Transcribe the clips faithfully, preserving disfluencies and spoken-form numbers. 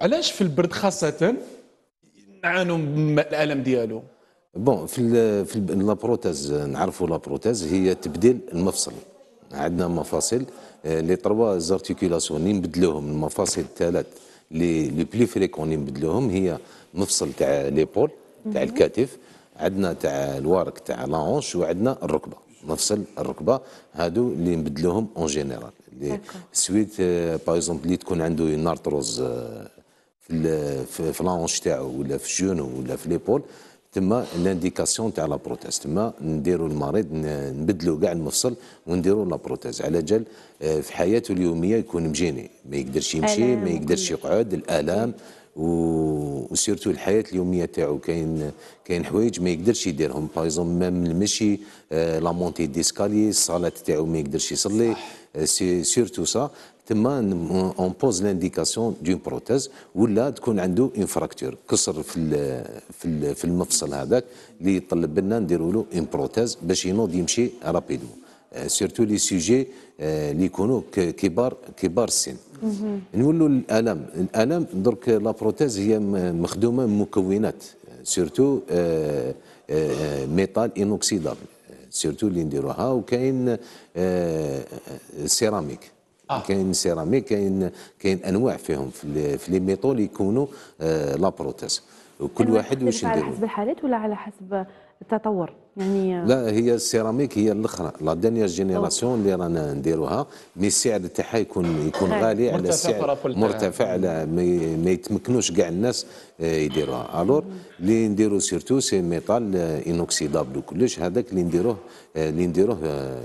علاش في البرد خاصة نعانوا من الألم ديالو؟ بون في ال في لابروتاز، نعرفوا لابروتاز هي تبديل المفصل. عندنا مفاصل لي تروا زارتيكولاسيون اللي نبدلوهم، المفاصل الثلاث لي لو بلو فريكون اللي نبدلوهم هي مفصل تاع ليبول تاع الكتف، عندنا تاع الورك تاع لانش، وعندنا الركبه مفصل الركبه. هادو اللي نبدلوهم اون جينيرال لي سويت باغ اكزومبل اللي تكون عنده اون ارتروز في في لانش تاعو ولا في الجونو ولا في ليبول، تما لانديكاسيون تاع لا بروتيز، تما نديرو المريض نبدلو كاع المفصل ونديرو لا بروتيز على جال في حياته اليوميه يكون مجيني، ما يقدرش يمشي، ما يقدرش يقعد، الالام وسيرتو الحياه اليوميه تاعو. كاين كاين حوايج ما يقدرش يديرهم، باغ اكزومبل ميم المشي، لا مونتي ديسكالي، الصلاه تاعو ما يقدرش يصلي، سيرتو سا. تما اون بوز لانديكاسيون دون بروتيز، ولا تكون عنده اون فراكتور، كسر في في المفصل هذاك اللي يطلب لنا نديروا له اون بروتيز باش ينوض يمشي رابيدمون. سيرتو لي سوجي اللي يكونوا كبار كبار السن. نولوا للالم، الالم درك لا بروتيز هي مخدومه من مكونات سيرتو ميتال انوكسيدابل، سيرتو اللي نديروها. وكاين سيراميك، آه. كاين سيراميك، كاين كاين انواع فيهم في لي ميطول يكونوا آه لا بروتيز. وكل واحد واش نديرو على حسب الحالات ولا على حسب التطور يعني؟ لا، هي السيراميك هي الاخرى لا دانيير جينيراسيون اللي رانا نديروها، مي السعر تاعها يكون يكون غالي على السعر مرتفع، على ما يتمكنوش كاع الناس يديروها. الور اللي نديرو سيرتو سي ميتال انوكسيدابل وكلش، هذاك اللي نديروه اللي نديروه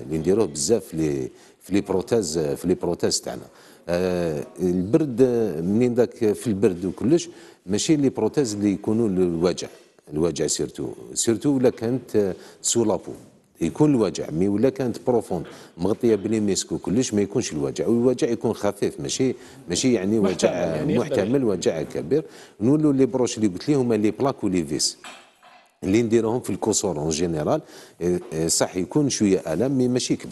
اللي نديروه بزاف لي في لي بروتاز في لي بروتاز تاعنا. آه البرد منين ذاك في البرد وكلش، ماشي لي بروتاز اللي يكونوا للوجع، الوجع سيرتو سيرتو ولا كانت سو لابو يكون الوجع، مي ولا كانت بروفوند مغطيه بلي ميسك وكلش ما يكونش الوجع، والوجع يكون خفيف، ماشي ماشي يعني وجع يعني محتمل وجع كبير. نولوا لي بروش اللي قلت لي هما لي بلاك ولي فيس اللي نديروهم في الكوسور اون جينيرال، صح يكون شويه الم مي ماشي كبير.